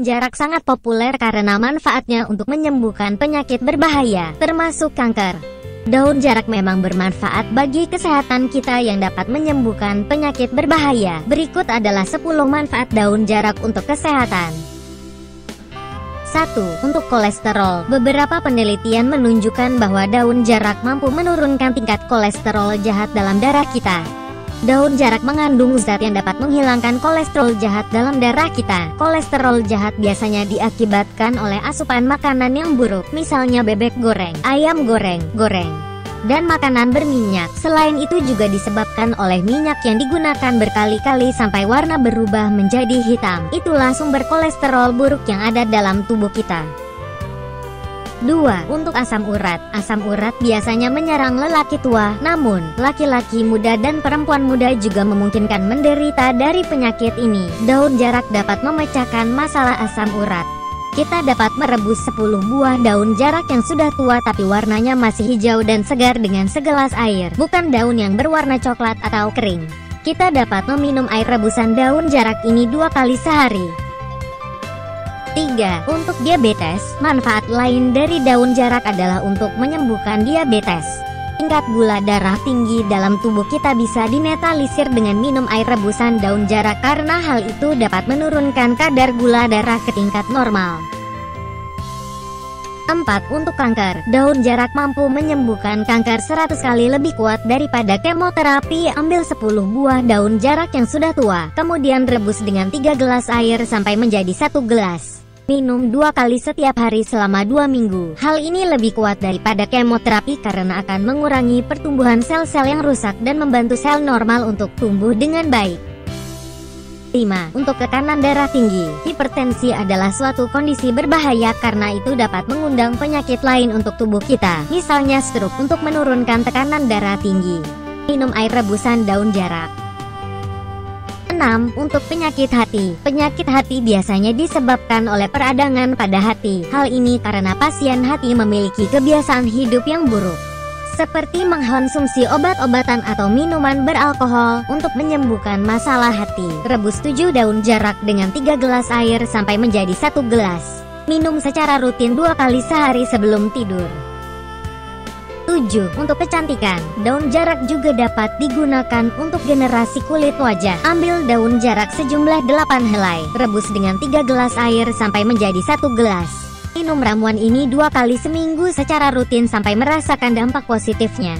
Jarum jarak sangat populer karena manfaatnya untuk menyembuhkan penyakit berbahaya, termasuk kanker. Daun jarak memang bermanfaat bagi kesehatan kita yang dapat menyembuhkan penyakit berbahaya. Berikut adalah 10 manfaat daun jarak untuk kesehatan. 1. Untuk kolesterol. Beberapa penelitian menunjukkan bahwa daun jarak mampu menurunkan tingkat kolesterol jahat dalam darah kita. Daun jarak mengandung zat yang dapat menghilangkan kolesterol jahat dalam darah kita. Kolesterol jahat biasanya diakibatkan oleh asupan makanan yang buruk, misalnya bebek goreng, ayam goreng, dan makanan berminyak. Selain itu juga disebabkan oleh minyak yang digunakan berkali-kali sampai warna berubah menjadi hitam. Itulah sumber kolesterol buruk yang ada dalam tubuh kita. 2. Untuk asam urat. Asam urat biasanya menyerang lelaki tua, namun laki-laki muda dan perempuan muda juga memungkinkan menderita dari penyakit ini. Daun jarak dapat memecahkan masalah asam urat. Kita dapat merebus 10 buah daun jarak yang sudah tua tapi warnanya masih hijau dan segar dengan segelas air, bukan daun yang berwarna coklat atau kering. Kita dapat meminum air rebusan daun jarak ini 2 kali sehari. 3. Untuk diabetes, manfaat lain dari daun jarak adalah untuk menyembuhkan diabetes. Tingkat gula darah tinggi dalam tubuh kita bisa dinetralisir dengan minum air rebusan daun jarak karena hal itu dapat menurunkan kadar gula darah ke tingkat normal. 4. Untuk kanker, daun jarak mampu menyembuhkan kanker 100 kali lebih kuat daripada kemoterapi. Ambil 10 buah daun jarak yang sudah tua, kemudian rebus dengan 3 gelas air sampai menjadi 1 gelas. Minum 2 kali setiap hari selama 2 minggu. Hal ini lebih kuat daripada kemoterapi karena akan mengurangi pertumbuhan sel-sel yang rusak dan membantu sel normal untuk tumbuh dengan baik. 5. Untuk tekanan darah tinggi. Hipertensi adalah suatu kondisi berbahaya karena itu dapat mengundang penyakit lain untuk tubuh kita, misalnya stroke. Untuk menurunkan tekanan darah tinggi, minum air rebusan daun jarak. 6. Untuk penyakit hati. Penyakit hati biasanya disebabkan oleh peradangan pada hati. Hal ini karena pasien hati memiliki kebiasaan hidup yang buruk, seperti mengkonsumsi obat-obatan atau minuman beralkohol. Untuk menyembuhkan masalah hati, rebus 7 daun jarak dengan 3 gelas air sampai menjadi 1 gelas. Minum secara rutin 2 kali sehari sebelum tidur. 7. Untuk kecantikan, daun jarak juga dapat digunakan untuk generasi kulit wajah. Ambil daun jarak sejumlah 8 helai, rebus dengan 3 gelas air sampai menjadi 1 gelas. Minum ramuan ini 2 kali seminggu secara rutin sampai merasakan dampak positifnya.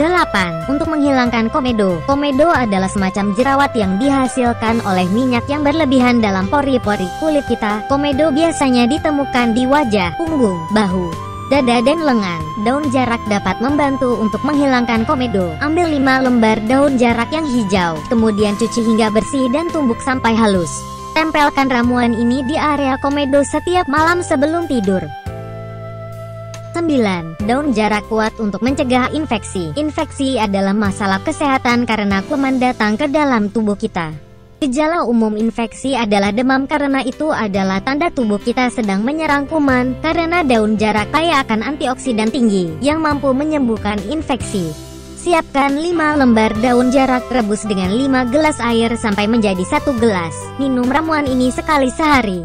8. Untuk menghilangkan komedo. Komedo adalah semacam jerawat yang dihasilkan oleh minyak yang berlebihan dalam pori-pori kulit kita. Komedo biasanya ditemukan di wajah, punggung, bahu, dada dan lengan. Daun jarak dapat membantu untuk menghilangkan komedo. Ambil 5 lembar daun jarak yang hijau, kemudian cuci hingga bersih dan tumbuk sampai halus. Tempelkan ramuan ini di area komedo setiap malam sebelum tidur. 9. Daun jarak kuat untuk mencegah infeksi. Infeksi adalah masalah kesehatan karena kuman datang ke dalam tubuh kita. Gejala umum infeksi adalah demam, karena itu adalah tanda tubuh kita sedang menyerang kuman. Karena daun jarak kaya akan antioksidan tinggi yang mampu menyembuhkan infeksi, siapkan 5 lembar daun jarak, rebus dengan 5 gelas air sampai menjadi 1 gelas. Minum ramuan ini sekali sehari.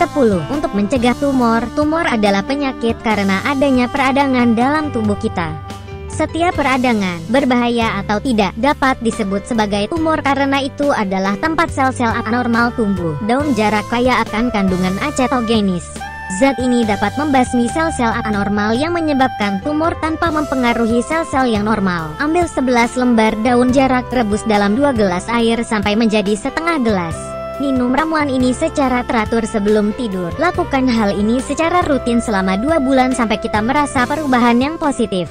10. Untuk mencegah tumor. Tumor adalah penyakit karena adanya peradangan dalam tubuh kita. Setiap peradangan, berbahaya atau tidak, dapat disebut sebagai tumor karena itu adalah tempat sel-sel anormal tumbuh. Daun jarak kaya akan kandungan acetogenis. Zat ini dapat membasmi sel-sel anormal yang menyebabkan tumor tanpa mempengaruhi sel-sel yang normal. Ambil 11 lembar daun jarak, rebus dalam 2 gelas air sampai menjadi 1/2 gelas. Minum ramuan ini secara teratur sebelum tidur. Lakukan hal ini secara rutin selama 2 bulan sampai kita merasa perubahan yang positif.